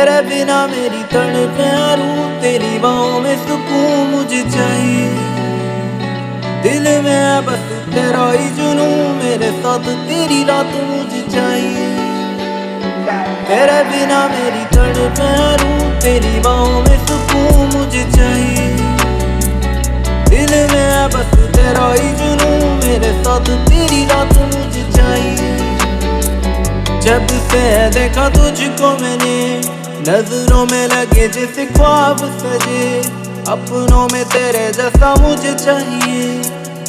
तेरे बिना मेरी तड़पें रूह, तेरी बाहों में सुकून मुझे चाहिए। दिल में बस तेरा ही जुनून, मेरे साथ तेरी रात मुझे चाहिए। तेरे बिना मेरी तड़पें रूह, तेरी बाहों में सुकून मुझे चाहिए। दिल में बस तेरा ही जुनून, मेरे साथ तेरी रात मुझे चाहिए। जब से देखा तुझको मैंने, नजरों में लगे जैसे ख्वाब सजे। अपनों में तेरे जैसा मुझे चाहिए,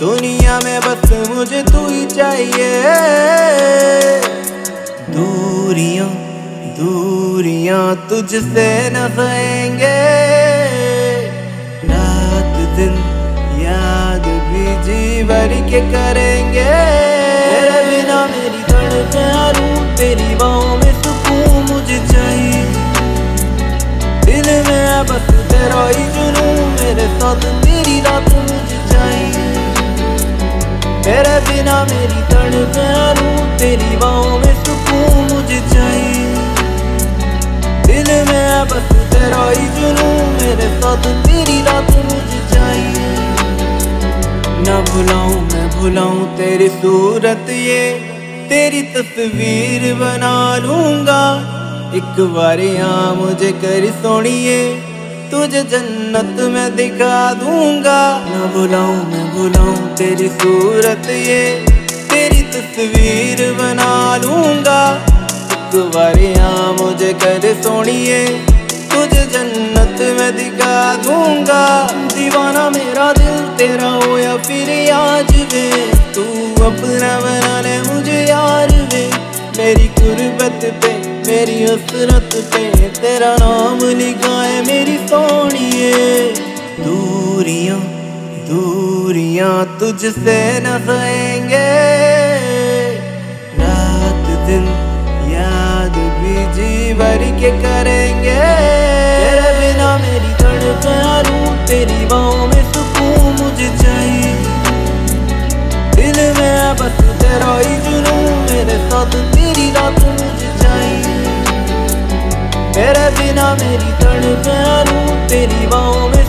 दुनिया में बस मुझे तू ही चाहिए। दूरियां दूरियां तुझसे न सहेंगे, रात दिन याद भी जी भर के करेंगे। तेरे बिना मेरी तड़पें, तेरी बाहों में सुकून मुझे चाहिए। दिल में बस तेरा ही जुनून, मेरे साथ तेरी रात मुझे चाहिए। तेरे बिना मेरी तड़पें रूह, तेरी बाहों में सुकून मुझे चाहिए। दिल में बस तेरा ही जुनून, मेरे साथ तेरी रात मुझे चाहिए। न भुलाऊं मैं भुलाऊं तेरी सूरत, ये तेरी तस्वीर बना लूंगा। एक बार यहाँ मुझे कर सोनिए, तुझे जन्नत में दिखा दूंगा। न भुलाऊं मैं भुलाऊं तेरी सूरत, ये तेरी तस्वीर बना लूंगा। एक बार यहाँ मुझे कर सोनिए, तुझे जन्नत में दिखा दूंगा। दीवाना मेरा दिल तेरा हो या फिर आज भी, तू अपना बना ले मुझे यार वे। मेरी गुर्बत पे मेरी हसरत पे तेरा नाम लिखा है मेरी सोनिए। दूरियां दूरियां तुझसे न सहेंगे, रात दिन याद भी जी भर के करेंगे। तेरे बिना मेरी तड़पें रूह, तेरी बाहों में सुकून मुझे चाहिए। दिल में बस तेरा ही जुनून, मेरे साथ तेरी रात मुझे चाहिए। तेरे बिना मेरी तड़पें रूह, तेरी बाहों में